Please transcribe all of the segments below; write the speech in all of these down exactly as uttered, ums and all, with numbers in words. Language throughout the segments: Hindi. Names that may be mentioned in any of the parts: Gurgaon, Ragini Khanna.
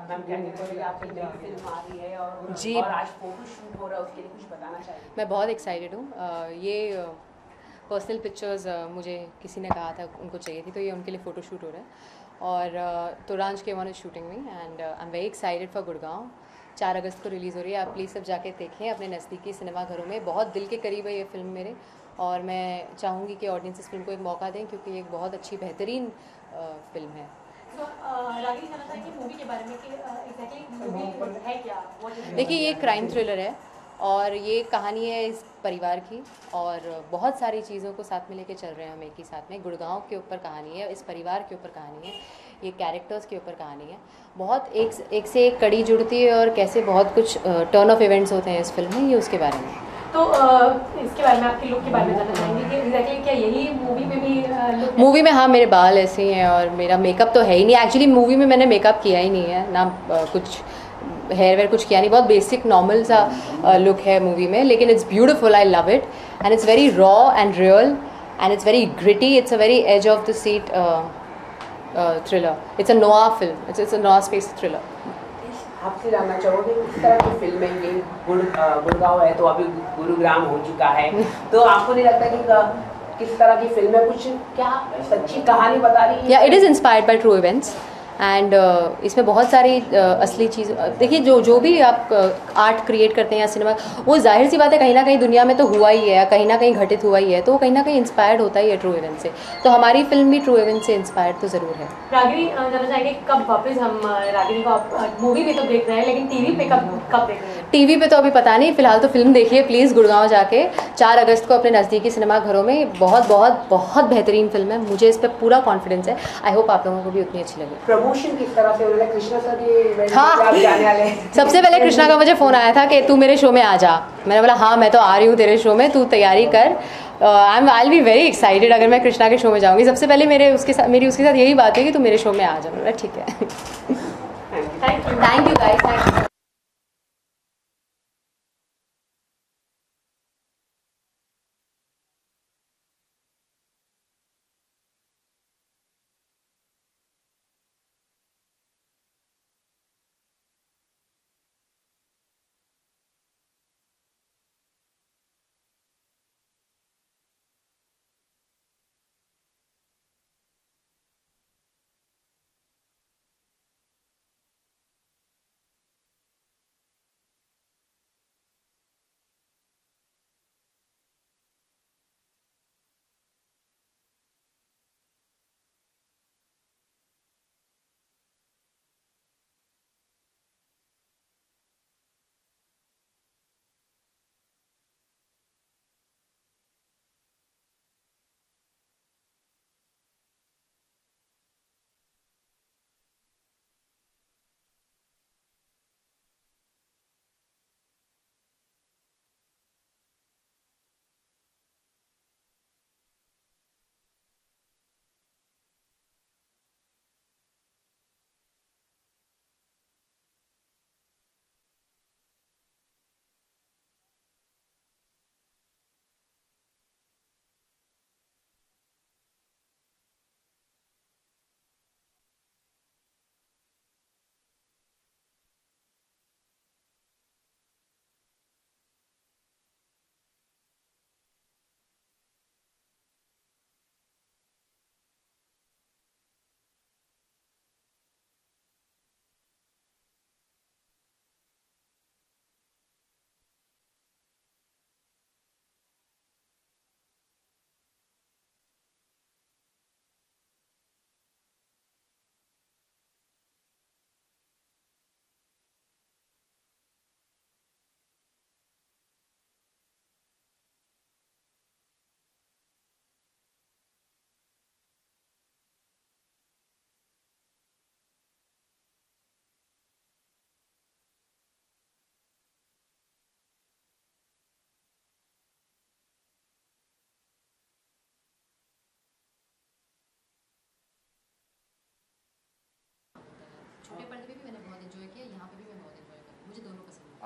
जी मैं बहुत एक्साइटेड हूँ। ये पर्सनल पिक्चर्स मुझे किसी ने कहा था उनको चाहिए थी, तो ये उनके लिए फ़ोटोशूट हो रहा है और तुरांज के one is shooting me and I am very excited for Gurgaon. चार अगस्त को रिलीज़ हो रही है, आप प्लीज़ सब जाके देखें अपने नज़दीकी सिनेमा घरों में। बहुत दिल के करीब है ये फ़िल्म मेरे और मैं चाहूँगी कि ऑडियंस इस फिल्म को एक मौका दें क्योंकि ये एक बहुत अच्छी बेहतरीन फिल्म है। देखिए ये क्राइम थ्रिलर है और ये कहानी है इस परिवार की और बहुत सारी चीज़ों को साथ में लेके चल रहे हैं हम एक ही साथ में। गुड़गांव के ऊपर कहानी है, इस परिवार के ऊपर कहानी है, ये कैरेक्टर्स के ऊपर कहानी है। बहुत एक एक से एक कड़ी जुड़ती है और कैसे बहुत कुछ टर्न ऑफ इवेंट्स होते हैं इस फिल्म में, ये उसके बारे में। तो आ, इसके बारे में आपके लुक के बारे में जानना चाहेंगे कि एग्जैक्टली क्या यही मूवी में भी मूवी में? हाँ, मेरे बाल ऐसे ही हैं और मेरा मेकअप तो है ही नहीं। एक्चुअली मूवी में मैंने मेकअप किया ही नहीं है, ना कुछ हेयर वेयर कुछ किया नहीं। बहुत बेसिक नॉर्मल सा लुक है मूवी में, लेकिन it's beautiful. I love it and it's very raw and real and it's very gritty. It's a very edge of the seat thriller. It's a noir film, it's it's a noir space thriller. आपसे जानना चाहोगे किस तरह की फिल्म है ये? गुड़गांव है तो अभी गुरुग्राम हो चुका है, तो आपको नहीं लगता कि किस तरह की फिल्म है? कुछ क्या सच्ची कहानी बता रही है? या it is inspired by true events and इसमें बहुत सारी uh, असली चीज़। देखिए जो जो भी आप आर्ट uh, क्रिएट करते हैं या सिनेमा, वो जाहिर सी बात है कहीं ना कहीं दुनिया में तो हुआ ही है, कहीं ना कहीं घटित हुआ ही है, तो कहीं ना कहीं इंस्पायर्ड होता ही है ट्रू इवेंट से। तो हमारी फिल्म भी ट्रू इवेंट से इंस्पायर्ड तो ज़रूर है। रागिनी जानना चाहेंगे कब वापस हम रागिनी को मूवी में तो देख रहे हैं, लेकिन टी वी पर कब कब देख रहे हैं? टी वी पर तो अभी पता नहीं, फिलहाल तो फिल्म देखिए प्लीज़ गुड़गांव जाके चार अगस्त को अपने नज़दीकी सिनेमा घरों में। बहुत बहुत बहुत बेहतरीन फिल्म है, मुझे इस पर पूरा कॉन्फिडेंस है। आई होप आप लोगों को भी उतनी अच्छी लगे। किस तरह से उन्होंने कृष्णा सर के हाँ। जाने वाले सबसे पहले कृष्णा का मुझे फ़ोन आया था कि तू मेरे शो में आ जा। मैंने बोला हाँ मैं तो आ रही हूँ तेरे शो में, तू तैयारी कर। I am I be very excited अगर मैं कृष्णा के शो में जाऊँगी। सबसे पहले मेरे उसके साथ मेरी उसके साथ यही बात है कि तू मेरे शो में आ जा। बोला ठीक है। Thank you guys, thank you.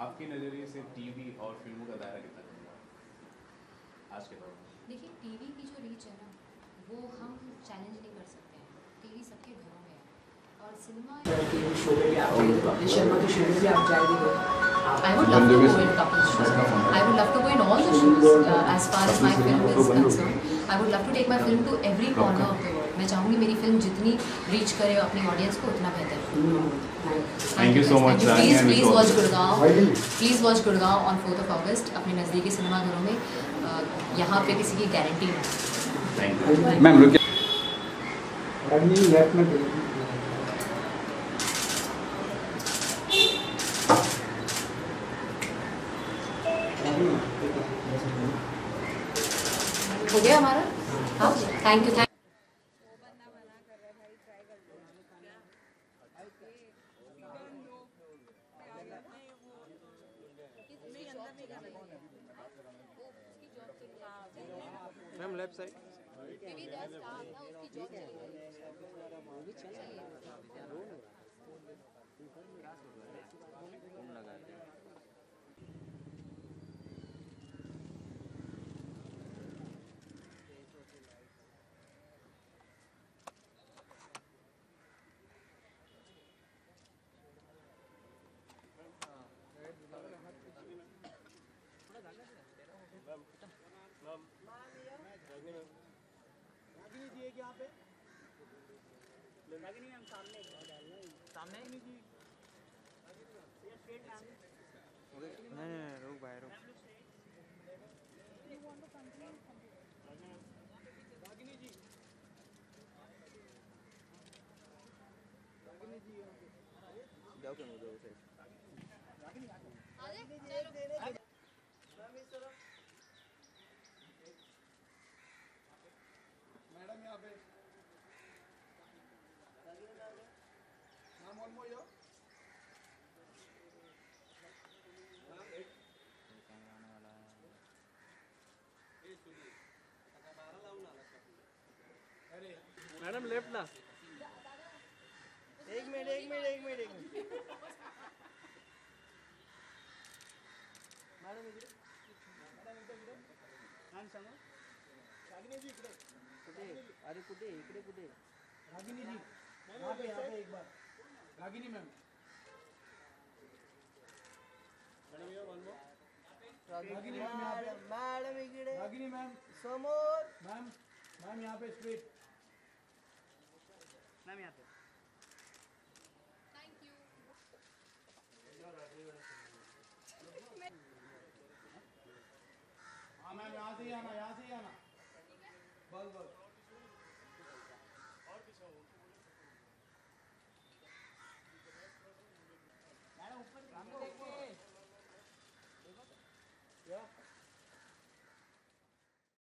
आपके नज़रिए से टीवी और फिल्मों का दायरा कितना बढ़ गया है आज के दौर में? देखिए टीवी की जो रीच है ना, वो हम चैलेंज नहीं कर सकते हैं। टीवी सबके घरों में है मैं चाहूँगी मेरी फिल्म जितनी रीच करे अपनी ऑडियंस को उतना बेहतर। Thank you so much. Please please watch Gurgaon, please watch Gurgaon on fourth of August अपने नज़दीकी सिनेमाघरों में। यहाँ पे किसी की गारंटी नहीं। मैम रुकिए। हो गया हमारा। हाँ thank you thank ma'am left side Ragini ji है यहाँ पे। रागिनी हम सामने सामने नहीं जी। ये स्ट्रेट मैम। नहीं नहीं रुक भाई रुक। रागिनी जी। रागिनी जी यहाँ पे। जाओ क्या मुझे उसे। रागिनी आ जाओ। मैडम लेफ्ट ना। एक मिनट एक मिनट एक मिनट एक मिनट मैडम इधर मैडम इधर इधर नाम सांगा। रागिनी जी इधर कुठे? अरे कुठे इकडे कुठे? रागिनी जी यहाँ पे यहाँ पे एक बार। रागिनी मैम मैडम ये वन मोर। रागिनी मैम यहाँ पे। मैडम इकडे। रागिनी मैम समोर। मैम मैम यहाँ पे स्ट्रेट। मैम यहाँ पे। Thank you. हाँ मैम यहाँ से ही आना।